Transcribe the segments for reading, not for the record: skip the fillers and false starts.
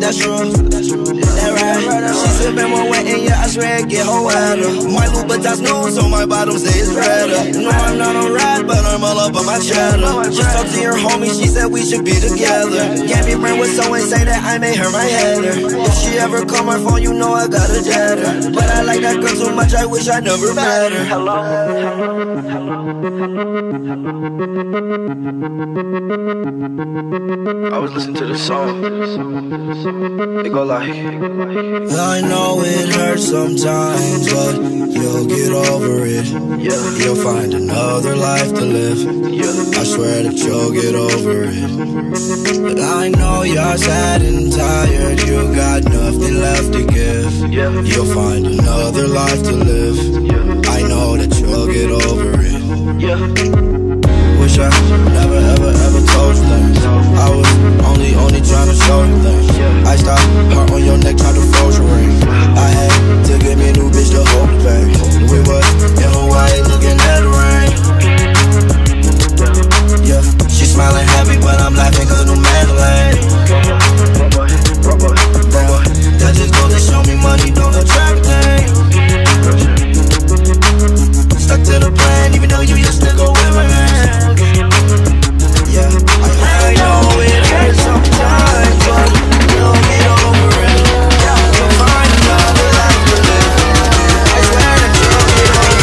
that's true. That right. She sippin' one wet and yeah, I swear it get her wetter. My Louboutin's new, so my bottom say it's redder. No, I'm not on ride, but I'm all up on my cheddar. Just talked to your homie, she said we should be together. Can't be friends with so insane that I made her my header. If she ever call my phone, you know I got a jetter. But I like that girl so much, I wish I never met her. Hello. I was listening to this song. It go like, I know it hurts sometimes, but you'll get over it. Yeah. You'll find another life to live. Yeah. I swear that you'll get over it. But I know you're sad and tired. You got nothing left to give. Yeah. You'll find another life to live. Yeah. I know that you'll get over it. Yeah. Wish I never ever ever told you things. I was only trying to show you things. I stopped her on your neck, tried to forge your ring. I had to get me a new bitch to hold it back. We was in Hawaii looking at the rain. Yeah, she smiling happy, but I'm laughing 'cause no Madeline. That just goes to show me money don't attract things. Stuck to the plan even though you used to go with my man. Yeah, I know it hurts sometimes, but you'll get over it. You'll find another life to live. I swear that you'll get over it.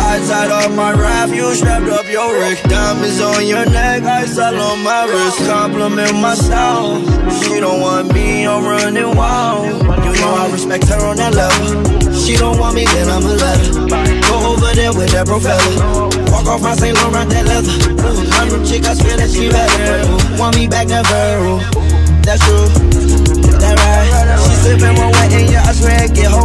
I tied up my wrap, you strapped up your rig. Diamonds on your neck, ice all on my wrist. Compliment myself, she don't want me, I'm running wild. You know I respect her on that level. She don't want me, then I'ma let her go over there with that profile. Walk off my St. Laurent, that leather. My new chick, I swear that she better. Want me back, never. That's true. That right. She sippin' one wet and yeah, I swear it get her